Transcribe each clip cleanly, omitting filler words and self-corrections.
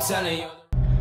I'm telling you.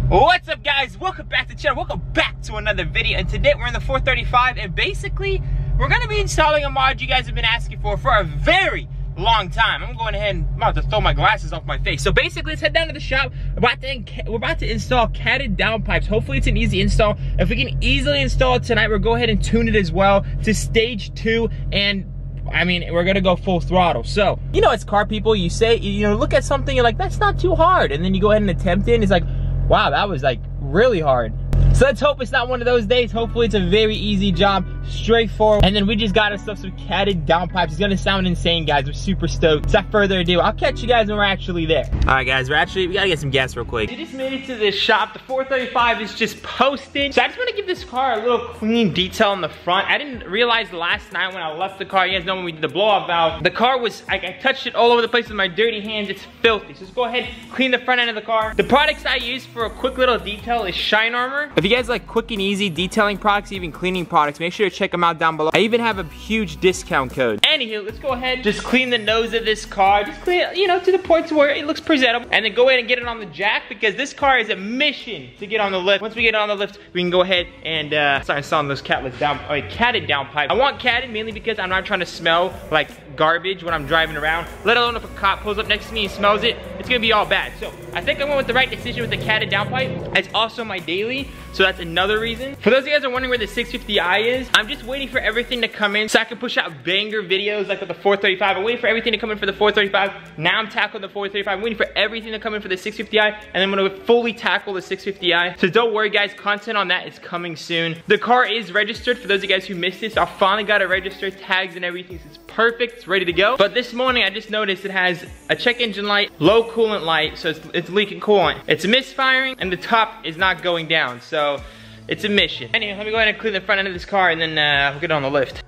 What's up, guys? Welcome back to the channel. Welcome back to another video. And today we're in the 435, and basically we're gonna be installing a mod you guys have been asking for a very long time. I'm going ahead and I'm about to throw my glasses off my face. So basically, let's head down to the shop. We're about to install catted downpipes. Hopefully it's an easy install. If we can easily install it tonight, we'll go ahead and tune it as well to stage 2, and I mean, we're gonna go full throttle. So, you know, it's car people, you say, you know, look at something, you're like, that's not too hard. And then you go ahead and attempt it, and it's like, wow, that was like really hard. So let's hope it's not one of those days. Hopefully it's a very easy job, straightforward. And then we just got ourselves some catted downpipes. It's gonna sound insane, guys. We're super stoked. Without further ado, I'll catch you guys when we're actually there. All right, guys, we gotta get some gas real quick. We just made it to this shop. The 435 is just posted. So I just wanna give this car a little clean detail in the front. I didn't realize last night when I left the car, you guys know when we did the blow-off valve, the car was, I touched it all over the place with my dirty hands. It's filthy. So just go ahead, clean the front end of the car. The products I use for a quick little detail is Shine Armor. If you guys like quick and easy detailing products, even cleaning products, make sure to check them out down below. I even have a huge discount code. Anywho, let's go ahead, just clean the nose of this car. Just clean it, you know, to the points where it looks presentable. And then go ahead and get it on the jack, because this car is a mission to get on the lift. Once we get on the lift, we can go ahead and start installing those catted downpipes. I want catted mainly because I'm not trying to smell like garbage when I'm driving around. Let alone if a cop pulls up next to me and smells it, it's gonna be all bad. So I think I went with the right decision with the catted downpipe. It's also my daily. So that's another reason. For those of you guys who are wondering where the 650i is, I'm just waiting for everything to come in so I can push out banger videos like with the 435. I'm waiting for everything to come in for the 435. Now I'm tackling the 435. I'm waiting for everything to come in for the 650i, and then I'm gonna fully tackle the 650i. So don't worry, guys, content on that is coming soon. The car is registered. For those of you guys who missed this, I finally got it registered, tags and everything. So it's perfect, it's ready to go. But this morning I just noticed it has a check engine light, low coolant light, so it's leaking coolant. It's misfiring, and the top is not going down. So it's a mission. Anyway, let me go ahead and clean the front end of this car, and then we'll get on the lift.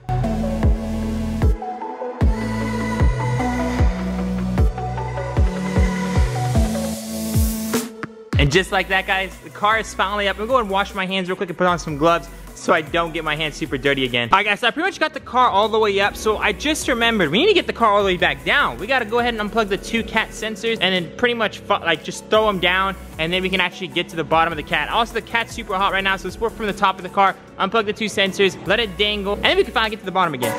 And just like that, guys, the car is finally up. I'm going to wash my hands real quick and put on some gloves so I don't get my hands super dirty again. All right, guys, so I pretty much got the car all the way up, so I just remembered we need to get the car all the way back down. We gotta go ahead and unplug the 2 cat sensors and then pretty much like just throw them down, and then we can actually get to the bottom of the cat. Also, the cat's super hot right now, so let's work from the top of the car, unplug the 2 sensors, let it dangle, and then we can finally get to the bottom again.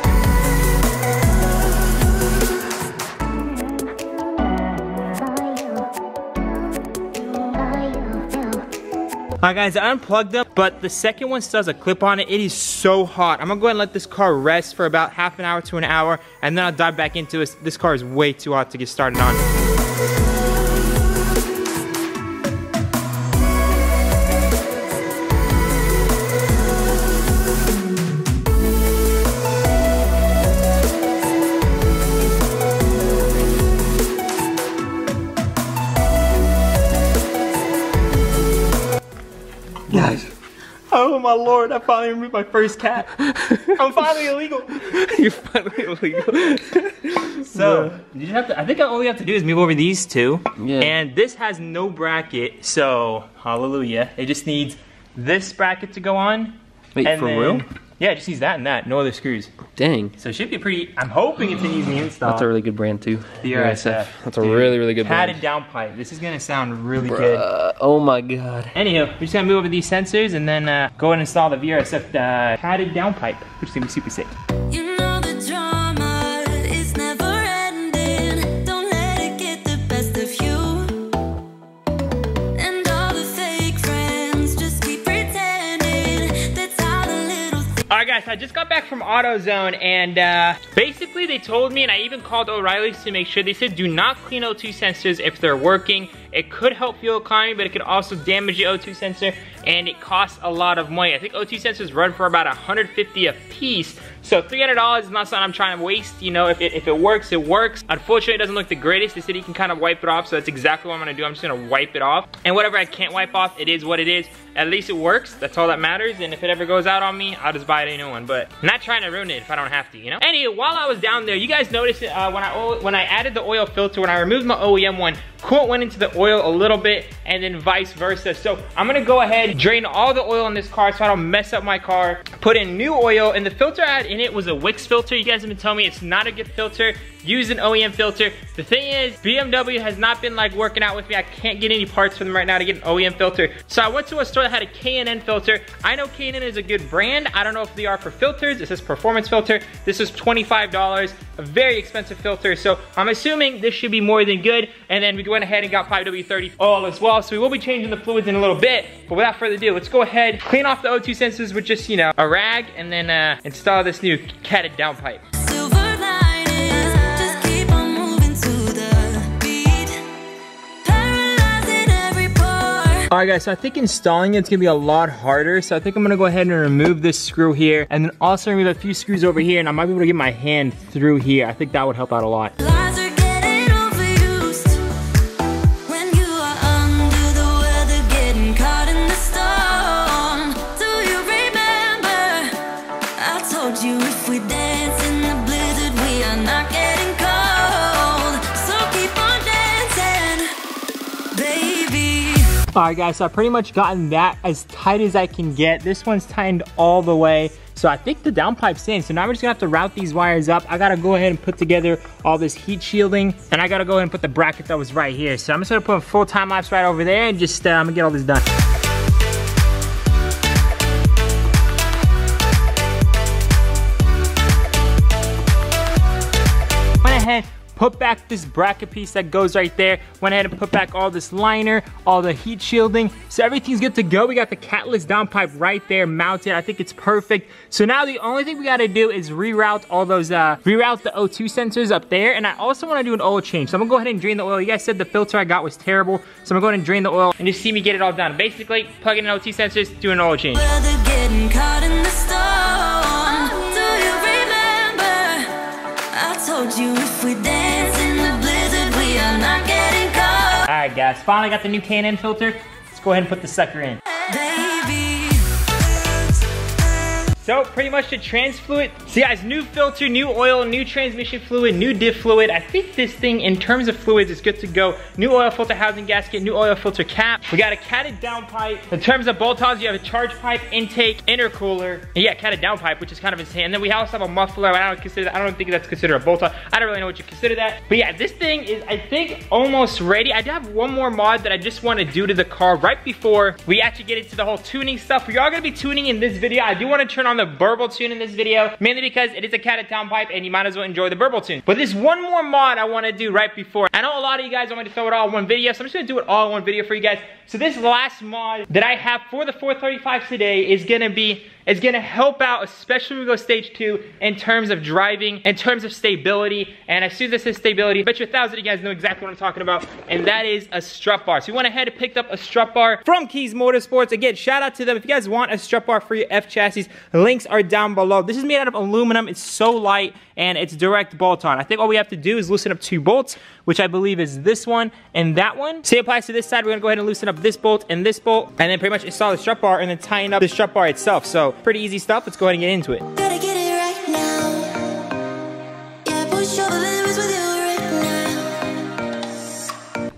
Alright, guys, I unplugged them, but the second one still has a clip on it. It is so hot. I'm gonna go ahead and let this car rest for about half an hour to an hour, and then I'll dive back into it. This car is way too hot to get started on. Oh my lord, I finally removed my first cat. I'm finally illegal. You're finally illegal. So, you have to, I think all we have to do is move over these 2. Yeah. And this has no bracket, so hallelujah. It just needs this bracket to go on. Wait, and for then, real? Yeah, it just needs that and that, no other screws. Dang. So it should be pretty, I'm hoping it's an easy install. That's a really good brand too. The VRSF. That's a really, really good brand. Catted downpipe. This is gonna sound really good. Oh my God. Anywho, we're just gonna move over these sensors and then go ahead and install the VRSF catted downpipe, which is gonna be super sick. You know the drama is never ending. Don't let it get the best of you. And all the fake friends just keep pretending. That's how the little things. All right, guys, I just got back from AutoZone, and basically they told me, and I even called O'Reilly's to make sure. They said do not clean O2 sensors if they're working. It could help fuel economy, but it could also damage the O2 sensor, and it costs a lot of money. I think O2 sensors run for about $150 a piece, so $300 is not something I'm trying to waste. You know, if it works, it works. Unfortunately, it doesn't look the greatest. They said you can kind of wipe it off, so that's exactly what I'm gonna do. I'm just gonna wipe it off, and whatever I can't wipe off, it is what it is. At least it works. That's all that matters, and if it ever goes out on me, I'll just buy a new one, but I'm not trying to ruin it if I don't have to, you know? Anyway, while I was down there, you guys noticed when I added the oil filter, when I removed my OEM one, coolant went into the oil a little bit, and then vice versa. So I'm gonna go ahead, drain all the oil in this car so I don't mess up my car, put in new oil, and the filter I had in it was a Wix filter. You guys have been telling me it's not a good filter. use an OEM filter. The thing is, BMW has not been like working out with me. I can't get any parts from them right now to get an OEM filter. So I went to a store that had a K&N filter. I know K&N is a good brand. I don't know if they are for filters. It says performance filter. This is $25, a very expensive filter. So I'm assuming this should be more than good. And then we went ahead and got 5W30 all as well. So we will be changing the fluids in a little bit, but without further ado, let's go ahead, clean off the O2 sensors with just, you know, a rag, and then install this new catted downpipe. All right guys, so I think installing it's gonna be a lot harder. So I think I'm gonna go ahead and remove this screw here, and then also remove a few screws over here, and I might be able to get my hand through here. I think that would help out a lot. Alright guys, so I've pretty much gotten that as tight as I can get. This one's tightened all the way. So I think the downpipe's in. So now we're just gonna have to route these wires up. I gotta go ahead and put together all this heat shielding, and I gotta go ahead and put the bracket that was right here. So I'm just gonna put a full time lapse right over there and just I'm gonna get all this done. Went ahead, put back this bracket piece that goes right there. Went ahead and put back all this liner, all the heat shielding. So everything's good to go. We got the catalyst downpipe right there mounted. I think it's perfect. So now the only thing we gotta do is reroute all those, reroute the O2 sensors up there. And I also wanna do an oil change. So I'm gonna go ahead and drain the oil. You guys said the filter I got was terrible. So I'm gonna go ahead and drain the oil and just see me get it all done. Basically, plug in O2 sensors, do an oil change. Alright guys, finally got the new K&N filter. Let's go ahead and put the sucker in. So pretty much the trans fluid. So guys, new filter, new oil, new transmission fluid, new diff fluid. I think this thing in terms of fluids is good to go. New oil filter housing gasket, new oil filter cap. We got a catted downpipe. In terms of bolt-ons, you have a charge pipe, intake, intercooler. And yeah, catted downpipe, which is kind of insane. And then we also have a muffler. I don't think that's considered a bolt-on. I don't really know what you consider that. But yeah, this thing is, I think, almost ready. I do have one more mod that I just want to do to the car right before we actually get into the whole tuning stuff. We are going to be tuning in this video. I do want to turn on the burble tune in this video, mainly because it is a catted downpipe and you might as well enjoy the burble tune. But there's one more mod I want to do right before. I know a lot of you guys want me to throw it all in one video, so I'm just going to do it all in one video for you guys. So this last mod that I have for the 435s today is going to be, it's going to help out, especially when we go stage 2, in terms of driving, in terms of stability. And as soon as this is stability, I bet you 1,000 of you guys know exactly what I'm talking about, and that is a strut bar. So we went ahead and picked up a strut bar from Kies Motorsports. Again, shout out to them. If you guys want a strut bar for your F chassis, links are down below. This is made out of aluminum. It's so light, and it's direct bolt-on. I think all we have to do is loosen up 2 bolts, which I believe is this one and that one. So it applies to this side. We're going to go ahead and loosen up this bolt and this bolt, and then pretty much install the strut bar and then tighten up the strut bar itself. So pretty easy stuff. Let's go ahead and get into it.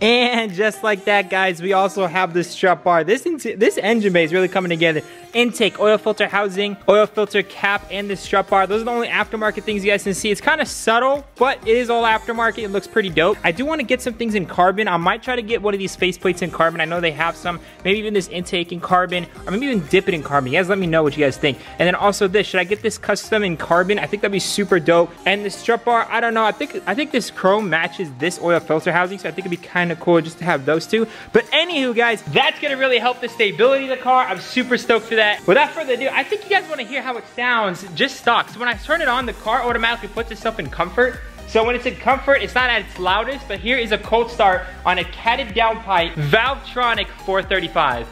And just like that, guys, we also have this strut bar. This engine bay is really coming together. Intake, oil filter housing, oil filter cap, and the strut bar. Those are the only aftermarket things you guys can see. It's kind of subtle, but it is all aftermarket. It looks pretty dope. I do want to get some things in carbon. I might try to get one of these faceplates in carbon. I know they have some. Maybe even this intake in carbon, or maybe even dip it in carbon. You guys let me know what you guys think. And then also this. Should I get this custom in carbon? I think that'd be super dope. And the strut bar, I don't know. I think this chrome matches this oil filter housing, so I think it'd be kind of cool just to have those two. But anywho, guys, that's gonna really help the stability of the car. I'm super stoked for that. Without further ado, I think you guys want to hear how it sounds just stock. So when I turn it on, the car automatically puts itself in comfort. So when it's in comfort, it's not at its loudest, but here is a cold start on a catted downpipe ValveTronic 435.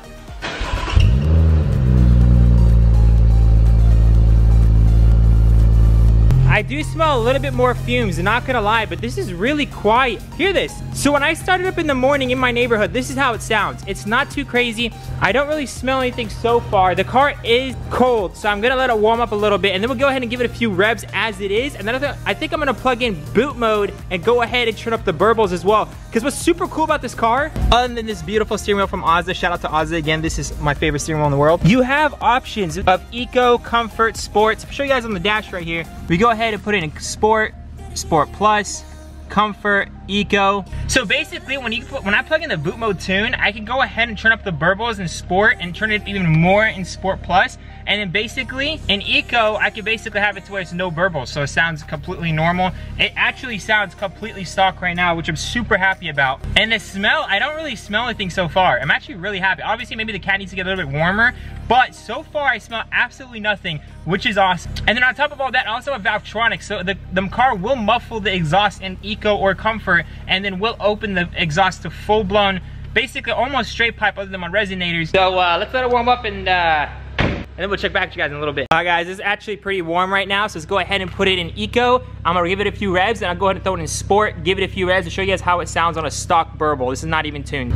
I do smell a little bit more fumes, not gonna lie, but this is really quiet. Hear this. So when I started up in the morning in my neighborhood, this is how it sounds. It's not too crazy. I don't really smell anything so far. The car is cold, so I'm gonna let it warm up a little bit, and then we'll go ahead and give it a few revs as it is. And then I think I'm gonna plug in boot mode and go ahead and turn up the burbles as well. Because what's super cool about this car, other than this beautiful steering wheel from Ozza, shout out to Ozza again, this is my favorite steering wheel in the world. You have options of eco, comfort, sports. I'll show you guys on the dash right here. We go ahead and put it in sport, Sport Plus, Comfort, Eco. So basically when I plug in the boot mode tune, I can go ahead and turn up the burbles in Sport and turn it even more in Sport Plus. And then basically in Eco, I can basically have it to where it's no burbles, so it sounds completely normal. It actually sounds completely stock right now, which I'm super happy about. And the smell, I don't really smell anything so far. I'm actually really happy. Obviously maybe the cat needs to get a little bit warmer, but so far I smell absolutely nothing, which is awesome. And then on top of all that, I also have ValveTronic, so the car will muffle the exhaust in Eco or Comfort, and then will open the exhaust to full-blown, basically almost straight pipe other than my resonators. So let's let it warm up and then we'll check back to you guys in a little bit. All right guys, it's actually pretty warm right now, so let's go ahead and put it in Eco. I'm gonna give it a few revs, and I'll go ahead and throw it in Sport, give it a few revs, and show you guys how it sounds on a stock burble. This is not even tuned.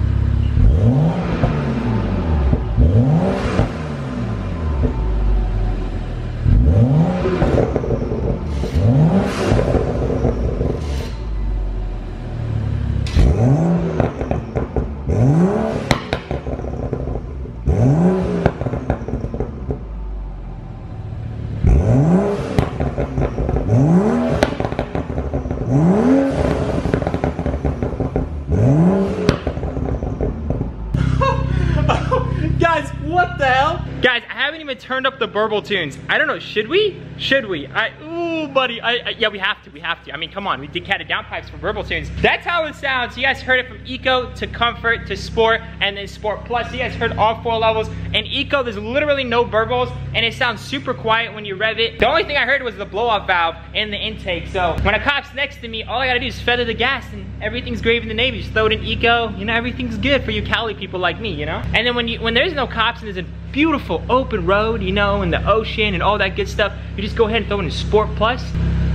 Guys, I haven't even turned up the burble tunes. I don't know, should we? Should we? Ooh, buddy, yeah, we have to. I mean, come on, we decanted down pipes for burble tunes. That's how it sounds. You guys heard it from Eco to Comfort to Sport and then Sport Plus. You guys heard all four levels. And Eco, there's literally no burbles, and it sounds super quiet when you rev it. The only thing I heard was the blow-off valve and the intake. So when a cop's next to me, all I gotta do is feather the gas and everything's gravy in the Navy. Just throw it in Eco, you know, everything's good for you Cali people like me, you know? And then when there's no cops and there's a beautiful open road, you know, and the ocean and all that good stuff, you just go ahead and throw in Sport Plus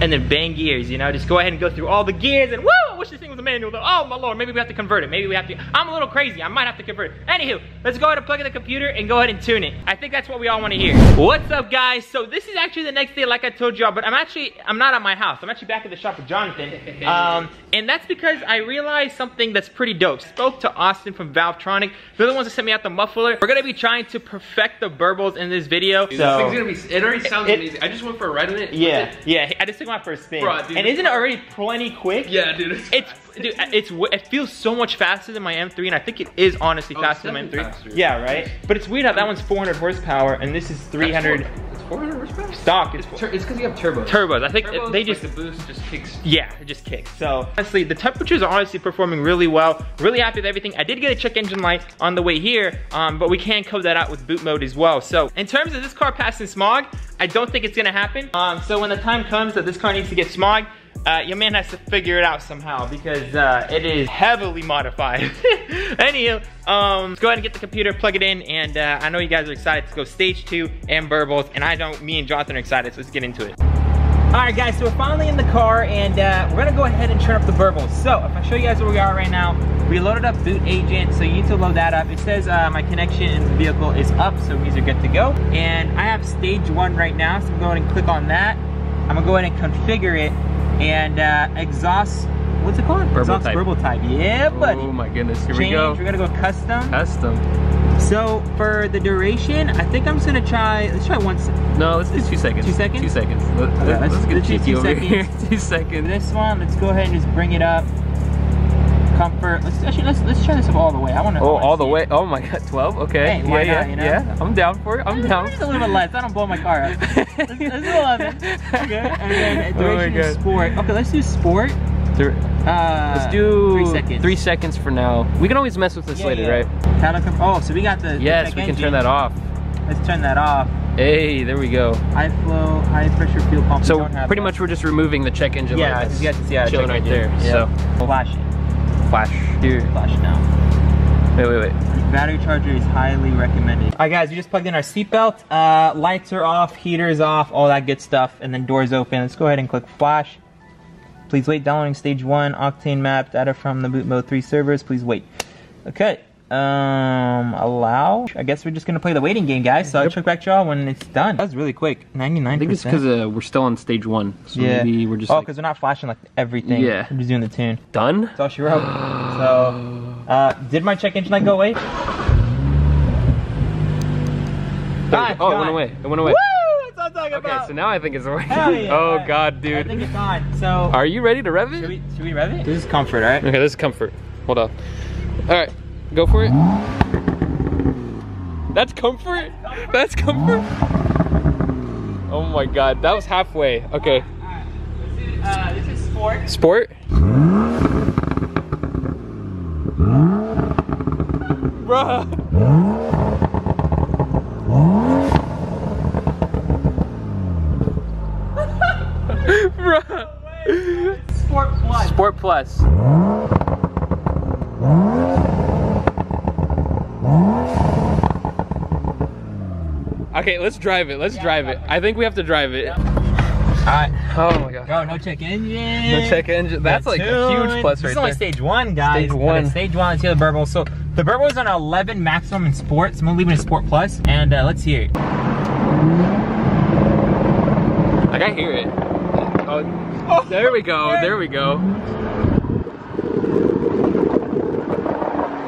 and then bang gears, you know? Just go ahead and go through all the gears and woo! I wish this thing was a manual though. Oh my lord, maybe we have to convert it. Maybe we have to. I'm a little crazy. I might have to convert it. Anywho, let's go ahead and plug in the computer and go ahead and tune it. I think that's what we all want to hear. What's up guys? So this is actually the next day like I told y'all, but I'm not at my house. I'm actually back at the shop with Jonathan. And that's because I realized something that's pretty dope. Spoke to Austin from ValveTronic. They're the ones that sent me out the muffler. We're gonna be trying to perfect the burbles in this video. Dude, so this thing's gonna be, it already sounds amazing. I just went for a ride in it. Yeah, yeah, I just took my first spin. Bro, dude, and isn't it already plenty quick? Yeah, dude. It feels so much faster than my M3, and I think it is honestly faster than my M3. Faster. Yeah, right? But it's weird how that one's 400 horsepower, and this is 300. It's 400 horsepower? Stock. It's because you have turbos. Turbos. I think turbos, they just... Like the boost just kicks. Yeah, it just kicks. So, honestly, the temperatures are honestly performing really well. Really happy with everything. I did get a check engine light on the way here, but we can code that out with boot mode as well. So, in terms of this car passing smog, I don't think it's gonna happen. So when the time comes that this car needs to get smog, your man has to figure it out somehow because it is heavily modified. Anywho, let's go ahead and get the computer, plug it in, and I know you guys are excited to go stage 2 and burbles, and me and Jonathan are excited, so let's get into it. Alright guys, so we're finally in the car, and we're gonna go ahead and turn up the burbles. So, if I show you guys where we are right now, we loaded up boot agent, so you need to load that up. It says my connection in the vehicle is up, so these are good to go. And I have stage 1 right now, so I'm going to click on that. I'm gonna go ahead and configure it. And exhaust, what's it called? Burble exhaust type. Burble type, yeah buddy. Oh my goodness, here we go. We're gonna go custom. Custom. So for the duration, I think I'm just gonna try, let's try 1 second. No, let's do 2 seconds. 2 seconds? 2 seconds. Let's get cheeky over here. 2 seconds. This one, let's go ahead and just bring it up. Comfort, let's try this up all the way. I wanna all the way, oh my god, 12, okay. Hey, yeah, you know? Yeah, I'm down for it, I'm down. Just a little bit less, I don't blow my car up. Let's do 11, okay, and then duration is Sport. Okay, let's do Sport. Let's do 3 seconds. 3 seconds for now. We can always mess with this later, right? Oh, so we got the we can turn that off. Let's turn that off. Hey, there we go. High flow, high pressure fuel pump. So pretty much we're just removing the check engine light. Yeah, you got to chilling right there, so. Flash it. Flash, dude. Flash now. Wait. Battery charger is highly recommended. All right, guys, we just plugged in our seatbelt. Lights are off, heaters off, all that good stuff, and then doors open. Let's go ahead and click flash. Please wait. Downloading stage 1, octane map data from the bootmod3 servers. Please wait. Okay. Allow. I guess we're just gonna play the waiting game, guys. So I'll check back y'all when it's done. That was really quick. 99%. I think it's because we're still on stage 1. So yeah. Maybe we're just. Oh, because we're not flashing like everything. Yeah. We're just doing the tune. Done. That's all she wrote. So, did my check engine light go away? It went away. Woo! That's what I'm talking about. right, so now I think it's working. Yeah. Oh God, dude. I think it's on, so. Are you ready to rev it? Should we rev it? This is comfort, all right? Okay, this is comfort. Hold up. All right, go for it. That's comfort? That's comfort? Oh my God, that was halfway. Okay. All right. This is sport. Sport? Bruh. Sport Plus. Sport Plus. Okay, let's drive it. Let's drive it. I think we have to drive it. Yeah. Alright. Oh my God. Go, no check engine. No check engine. That's like a huge plus right there. This is only stage one, guys. Stage one. Stage one, let's hear the burble. So the burble is on 11 maximum in sports. I'm gonna leave it in Sport Plus, and let's hear it. Like, I hear it. Oh, there we go, there we go.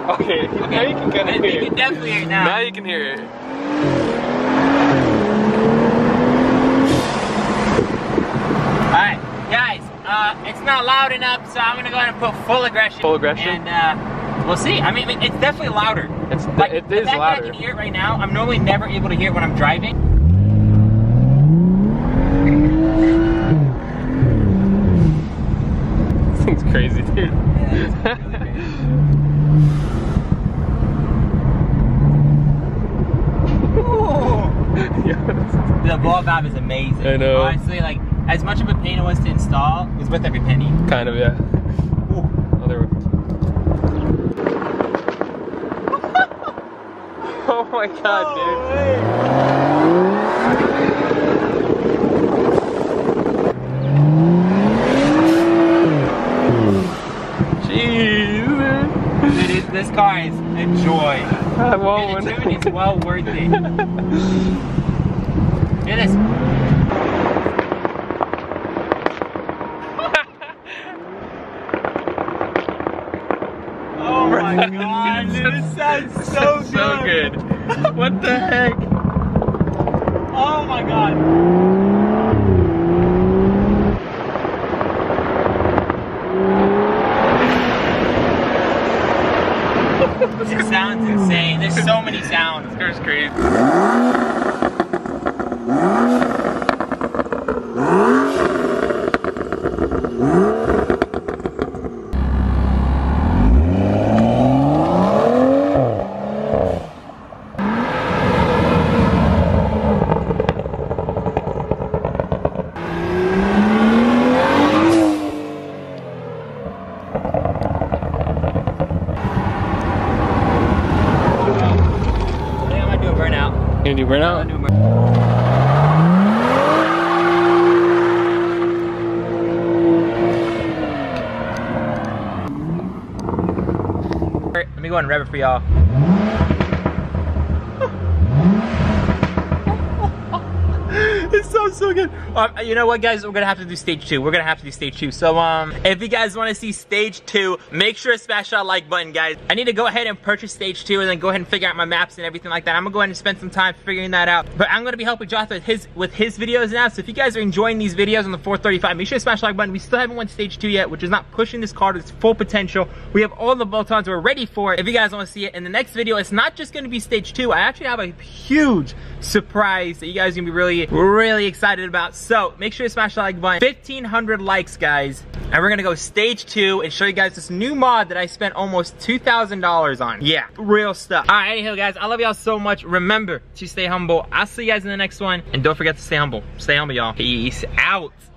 Okay, now you can kind of hear it. You can definitely hear it now. Now you can hear it. Alright, guys, it's not loud enough, so I'm gonna go ahead and put full aggression. Full aggression? And we'll see. I mean, it's definitely louder. It's like, it is louder. That I can hear it right now, I'm normally never able to hear it when I'm driving. This thing's crazy, dude. Yeah, really crazy. Yes. The blow-up valve is amazing. I know. Honestly, like, as much of a pain it was to install, it was worth every penny. Kind of, yeah. Ooh. Oh, there we go. Oh my God, dude. This car is a joy. And the tune is well worth it. It is. Oh my God, dude, it sounds so good. So good. What the heck? Oh my God. It sounds insane. There's so many sounds. This car's crazy. Burnout? Let me go and rev it for y'all. It sounds so good. You know what, guys? We're gonna have to do stage two. We're gonna have to do stage two. So, if you guys want to see stage two, make sure to smash that like button, guys. I need to go ahead and purchase stage two, and then go ahead and figure out my maps and everything like that. I'm gonna go ahead and spend some time figuring that out. But I'm gonna be helping Josh with his videos now. So if you guys are enjoying these videos on the 435, make sure to smash the like button. We still haven't went to stage two yet, which is not pushing this car to its full potential. We have all the bolt-ons. We're ready for it. If you guys want to see it in the next video, it's not just gonna be stage two. I actually have a huge surprise that you guys are gonna be really excited about. So make sure to smash the like button. 1,500 likes, guys, and we're gonna go stage two and show you guys this new mod that I spent almost $2,000 on. Yeah, real stuff. All right, anyhow, guys, I love y'all so much. Remember to stay humble. I'll see you guys in the next one, and don't forget to stay humble. Stay humble, y'all. Peace out.